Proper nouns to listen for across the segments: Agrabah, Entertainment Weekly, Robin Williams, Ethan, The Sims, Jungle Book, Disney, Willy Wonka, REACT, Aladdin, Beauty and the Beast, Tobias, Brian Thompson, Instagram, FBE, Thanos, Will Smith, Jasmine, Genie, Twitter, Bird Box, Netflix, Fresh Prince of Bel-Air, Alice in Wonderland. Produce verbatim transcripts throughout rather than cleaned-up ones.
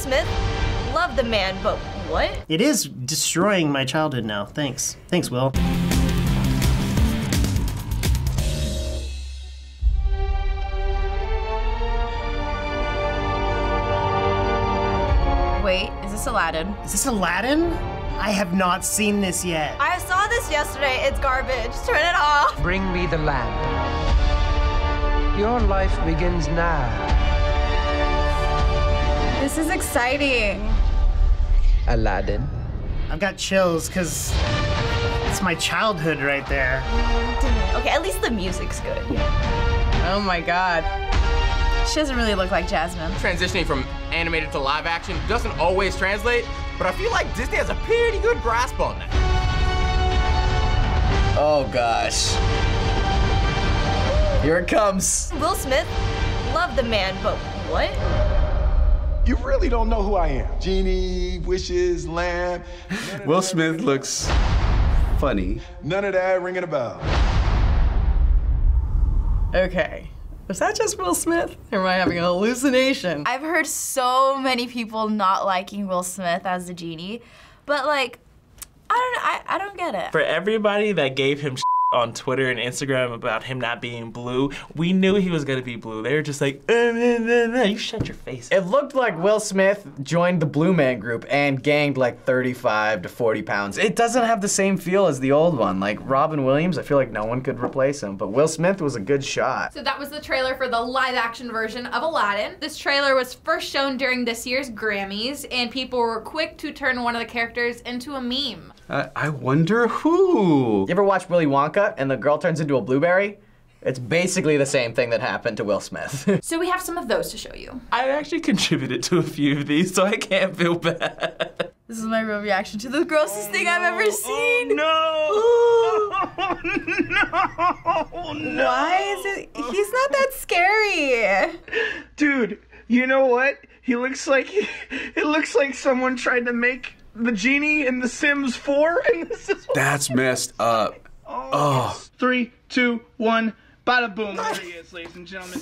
Smith. Love the man, but what? It is destroying my childhood now. Thanks. Thanks, Will. Wait, is this Aladdin? Is this Aladdin? I have not seen this yet. I saw this yesterday. It's garbage. Turn it off. Bring me the lamp. Your life begins now. This is exciting. Aladdin. I've got chills because it's my childhood right there. Okay, at least the music's good. Oh my God. She doesn't really look like Jasmine. Transitioning from animated to live action doesn't always translate, but I feel like Disney has a pretty good grasp on that. Oh gosh. Here it comes. Will Smith, love the man, but what? You really don't know who I am. Genie, wishes, lamb. Will Smith looks funny. None of that ringing a bell. Okay. Was that just Will Smith? Or am I having a hallucination? I've heard so many people not liking Will Smith as the genie, but like, I don't know, I, I don't get it. For everybody that gave him shit on Twitter and Instagram about him not being blue, we knew he was gonna be blue. They were just like, eh, eh, eh, you shut your face. It looked like Will Smith joined the Blue Man Group and gained like thirty-five to forty pounds. It doesn't have the same feel as the old one. Like Robin Williams, I feel like no one could replace him, but Will Smith was a good shot. So that was the trailer for the live action version of Aladdin. This trailer was first shown during this year's Grammys, and people were quick to turn one of the characters into a meme. Uh, I wonder who? You ever watch Willy Wonka and the girl turns into a blueberry? It's basically the same thing that happened to Will Smith. So we have some of those to show you. I actually contributed to a few of these, so I can't feel bad. This is my real reaction to the grossest oh, thing I've ever seen. Oh, no! Oh, no! No! Why is it? He's not that scary. Dude, you know what? He looks like, it looks like someone tried to make the genie in The Sims four, and this is what that's messed up. Oh, oh. Three, two, one, bada boom. There he is, ladies and gentlemen.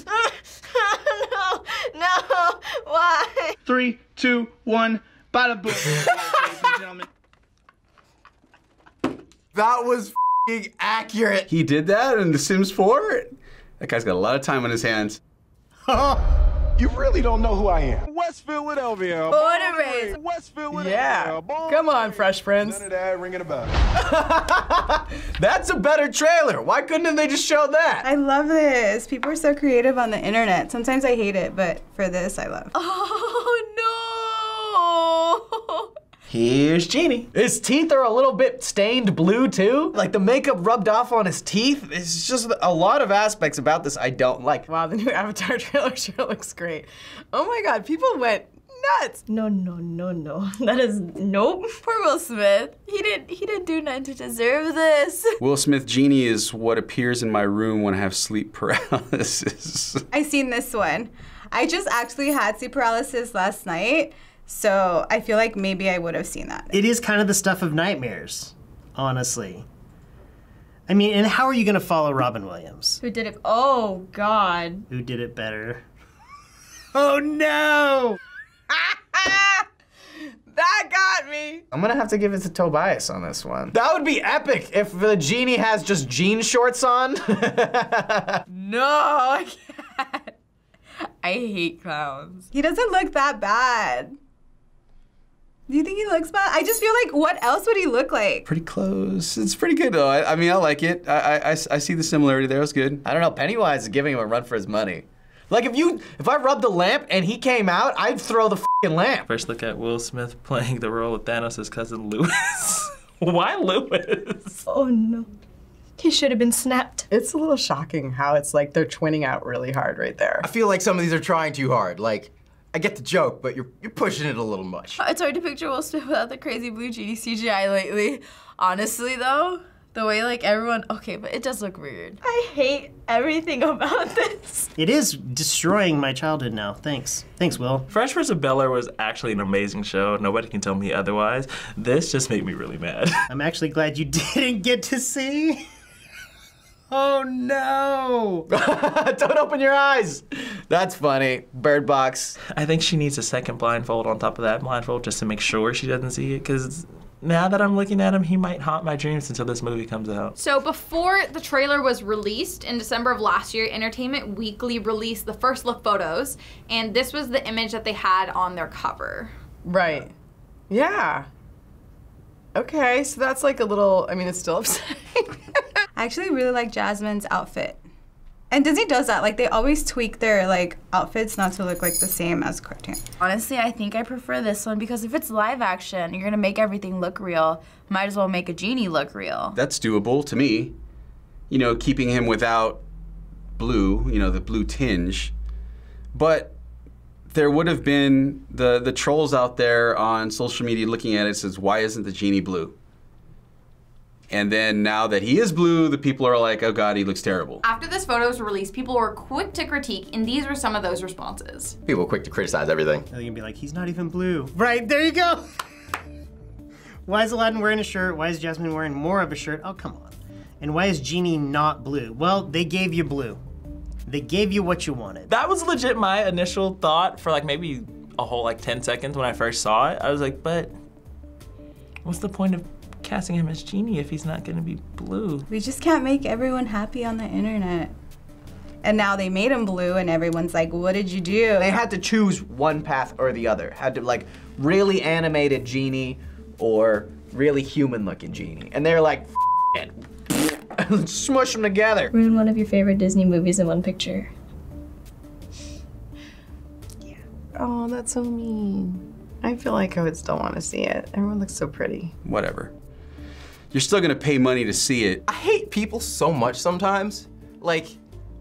No, no, why? Three, two, one, bada boom. Ladies and gentlemen. That was f***ing accurate. He did that in The Sims four? That guy's got a lot of time on his hands. You really don't know who I am. West Philadelphia. Born and raised. West Philadelphia. Yeah. Born Come on, Fresh Prince. None of that ringing a bell. That's a better trailer. Why couldn't they just show that? I love this. People are so creative on the internet. Sometimes I hate it, but for this, I love. Oh, no. Here's Genie. His teeth are a little bit stained blue too. Like the makeup rubbed off on his teeth. It's just a lot of aspects about this I don't like. Wow, the new Avatar trailer sure looks great. Oh my God, people went nuts. No, no, no, no. That is, nope. Poor Will Smith. He didn't, he didn't do nothing to deserve this. Will Smith Genie is what appears in my room when I have sleep paralysis. I seen this one. I just actually had sleep paralysis last night. So I feel like maybe I would have seen that. It is kind of the stuff of nightmares, honestly. I mean, and how are you gonna follow Robin Williams? Who did it, oh God. Who did it better? Oh no! That got me. I'm gonna have to give it to Tobias on this one. That would be epic if the genie has just jean shorts on. No, I can't. I hate clowns. He doesn't look that bad. Do you think he looks bad? I just feel like, what else would he look like? Pretty close. It's pretty good, though. I, I mean, I like it. I, I, I see the similarity there. It was good. I don't know. Pennywise is giving him a run for his money. Like, if you, if I rubbed a lamp and he came out, I'd throw the f***ing lamp. First look at Will Smith playing the role of Thanos' cousin, Lewis. Why Lewis? Oh, no. He should have been snapped. It's a little shocking how it's like they're twinning out really hard right there. I feel like some of these are trying too hard. Like, I get the joke, but you're you're pushing it a little much. It's hard to picture Will Smith without the crazy blue genie C G I lately. Honestly though, the way like everyone, okay, but it does look weird. I hate everything about this. It is destroying my childhood now. Thanks. Thanks, Will. Fresh Prince of Bel-Air was actually an amazing show. Nobody can tell me otherwise. This just made me really mad. I'm actually glad you didn't get to see Oh no! Don't open your eyes! That's funny. Bird Box. I think she needs a second blindfold on top of that blindfold just to make sure she doesn't see it, because now that I'm looking at him, he might haunt my dreams until this movie comes out. So before the trailer was released in December of last year, Entertainment Weekly released the first look photos, and this was the image that they had on their cover. Right. Yeah. Okay, so that's like a little, I mean, it's still upsetting. I actually really like Jasmine's outfit. And Disney does that, like they always tweak their like outfits not to look like the same as cartoon. Honestly, I think I prefer this one because if it's live action, you're gonna make everything look real, might as well make a genie look real. That's doable to me. You know, keeping him without blue, you know, the blue tinge. But there would have been the, the trolls out there on social media looking at it says, why isn't the genie blue? And then now that he is blue, the people are like, oh God, he looks terrible. After this photo was released, people were quick to critique, and these were some of those responses. People were quick to criticize everything. And they can be like, he's not even blue. Right, there you go. Why is Aladdin wearing a shirt? Why is Jasmine wearing more of a shirt? Oh, come on. And why is Genie not blue? Well, they gave you blue. They gave you what you wanted. That was legit my initial thought for like maybe a whole like ten seconds when I first saw it. I was like, but what's the point of casting him as Genie if he's not gonna be blue? We just can't make everyone happy on the internet. And now they made him blue and everyone's like, what did you do? They had to choose one path or the other. Had to like really animated Genie or really human looking Genie. And they're like, F it. Smush them together. Ruin one of your favorite Disney movies in one picture. Yeah. Oh, that's so mean. I feel like I would still want to see it. Everyone looks so pretty. Whatever. You're still gonna pay money to see it. I hate people so much sometimes. Like,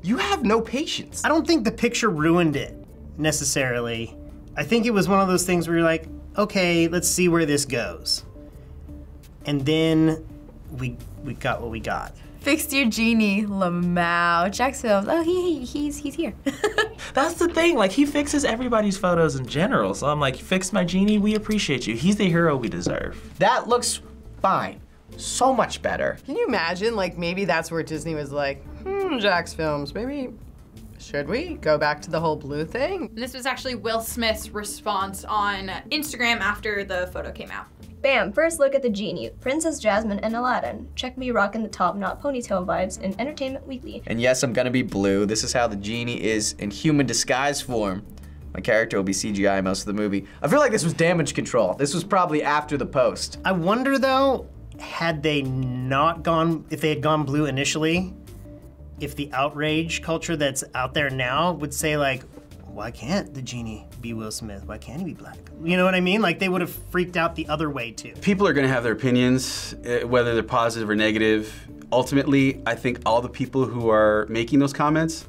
you have no patience. I don't think the picture ruined it, necessarily. I think it was one of those things where you're like, okay, let's see where this goes. And then we we got what we got. Fixed your Genie, Lamau, Jack's films. Oh, he, he he's he's here. That's the thing. Like he fixes everybody's photos in general. So I'm like, you fixed my Genie. We appreciate you. He's the hero we deserve. That looks fine. So much better. Can you imagine? Like maybe that's where Disney was like, hmm, Jack's films. Maybe should we go back to the whole blue thing? This was actually Will Smith's response on Instagram after the photo came out. Bam, first look at the Genie, Princess Jasmine and Aladdin. Check me rockin' the top knot ponytail vibes in Entertainment Weekly. And yes, I'm gonna be blue. This is how the Genie is in human disguise form. My character will be C G I most of the movie. I feel like this was damage control. This was probably after the post. I wonder though, had they not gone, if they had gone blue initially, if the outrage culture that's out there now would say like, why can't the Genie be Will Smith? Why can't he be black? You know what I mean? Like they would have freaked out the other way too. People are gonna have their opinions, whether they're positive or negative. Ultimately, I think all the people who are making those comments,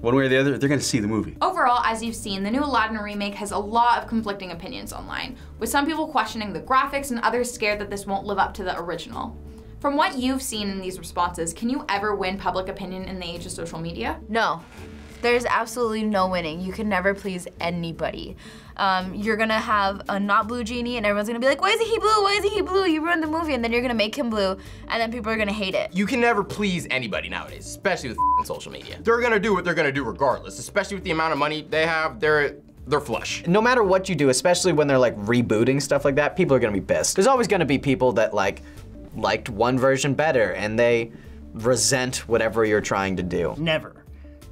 one way or the other, they're gonna see the movie. Overall, as you've seen, the new Aladdin remake has a lot of conflicting opinions online, with some people questioning the graphics and others scared that this won't live up to the original. From what you've seen in these responses, can you ever win public opinion in the age of social media? No. There's absolutely no winning. You can never please anybody. Um, you're gonna have a not blue Genie and everyone's gonna be like, why isn't he blue? Why isn't he blue? He ruined the movie. And then you're gonna make him blue and then people are gonna hate it. You can never please anybody nowadays, especially with social media. They're gonna do what they're gonna do regardless, especially with the amount of money they have. They're They're flush. No matter what you do, especially when they're like rebooting stuff like that, people are gonna be pissed. There's always gonna be people that like liked one version better and they resent whatever you're trying to do. Never.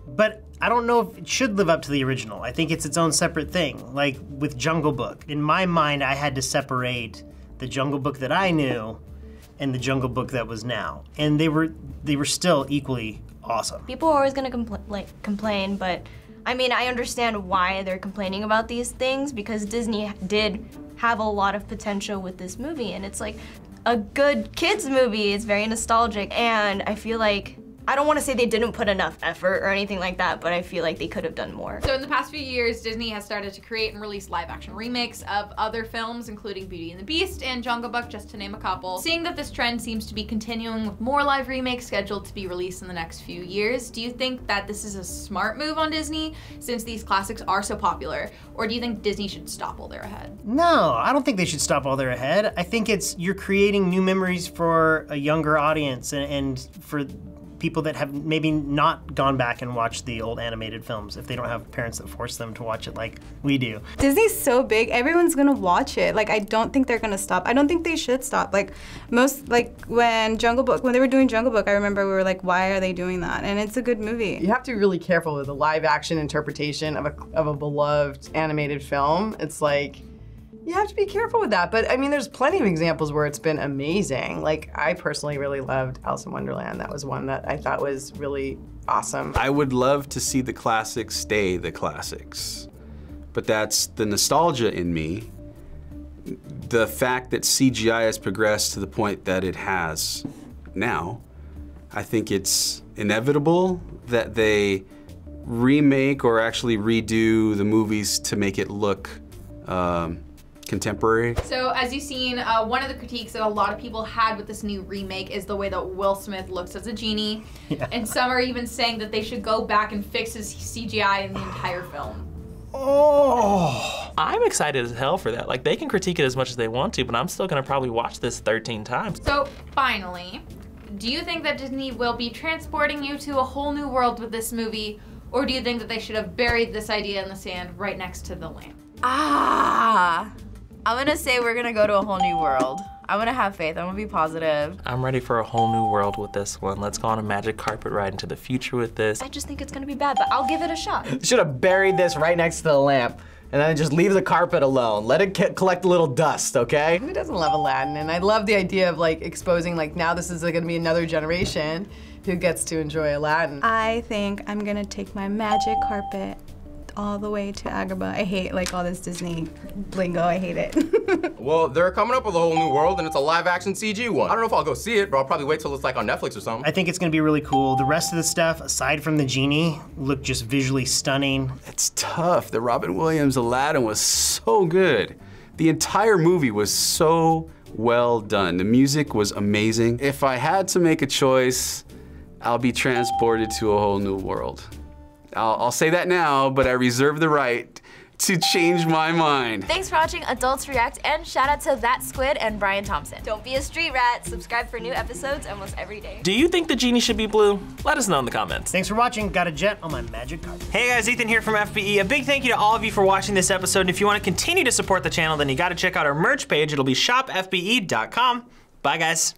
But I don't know if it should live up to the original. I think it's its own separate thing, like with Jungle Book. In my mind, I had to separate the Jungle Book that I knew and the Jungle Book that was now. And they were they were still equally awesome. People are always gonna compl like complain, but I mean, I understand why they're complaining about these things because Disney did have a lot of potential with this movie, and it's like a good kids movie. It's very nostalgic, and I feel like I don't want to say they didn't put enough effort or anything like that, but I feel like they could have done more. So in the past few years, Disney has started to create and release live action remakes of other films, including Beauty and the Beast and Jungle Book, just to name a couple. Seeing that this trend seems to be continuing with more live remakes scheduled to be released in the next few years, do you think that this is a smart move on Disney since these classics are so popular? Or do you think Disney should stop while they're ahead? No, I don't think they should stop while they're ahead. I think it's, you're creating new memories for a younger audience and, and for people that have maybe not gone back and watched the old animated films if they don't have parents that force them to watch it like we do. Disney's so big, everyone's gonna watch it. Like, I don't think they're gonna stop. I don't think they should stop. Like, most, like, when Jungle Book, when they were doing Jungle Book, I remember we were like, why are they doing that? And it's a good movie. You have to be really careful with the live action interpretation of a, of a beloved animated film. It's like, you have to be careful with that. But I mean, there's plenty of examples where it's been amazing. Like, I personally really loved Alice in Wonderland. That was one that I thought was really awesome. I would love to see the classics stay the classics, but that's the nostalgia in me. The fact that C G I has progressed to the point that it has now, I think it's inevitable that they remake or actually redo the movies to make it look um, contemporary. So as you've seen, uh, one of the critiques that a lot of people had with this new remake is the way that Will Smith looks as a genie. Yeah. And some are even saying that they should go back and fix his C G I in the entire film. Oh, I'm excited as hell for that. Like, they can critique it as much as they want to, but I'm still gonna probably watch this thirteen times. So finally, do you think that Disney will be transporting you to a whole new world with this movie, or do you think that they should have buried this idea in the sand right next to the lamp? Ah, I'm gonna say we're gonna go to a whole new world. I'm gonna have faith, I'm gonna be positive. I'm ready for a whole new world with this one. Let's go on a magic carpet ride into the future with this. I just think it's gonna be bad, but I'll give it a shot. Should have buried this right next to the lamp and then just leave the carpet alone. Let it get, collect a little dust, okay? Who doesn't love Aladdin? And I love the idea of like exposing, like, now this is like, gonna be another generation who gets to enjoy Aladdin. I think I'm gonna take my magic carpet all the way to Agrabah. I hate like all this Disney lingo, I hate it. Well, they're coming up with a whole new world and it's a live action C G one. I don't know if I'll go see it, but I'll probably wait till it's like on Netflix or something. I think it's gonna be really cool. The rest of the stuff, aside from the genie, looked just visually stunning. It's tough. The Robin Williams Aladdin was so good. The entire movie was so well done. The music was amazing. If I had to make a choice, I'll be transported to a whole new world. I'll, I'll say that now, but I reserve the right to change my mind. Thanks for watching Adults React, and shout out to That Squid and Brian Thompson. Don't be a street rat. Subscribe for new episodes almost every day. Do you think the genie should be blue? Let us know in the comments. Thanks for watching. Got a jet on my magic carpet. Hey guys, Ethan here from F B E. A big thank you to all of you for watching this episode. And if you want to continue to support the channel, then you got to check out our merch page. It'll be shop F B E dot com. Bye guys.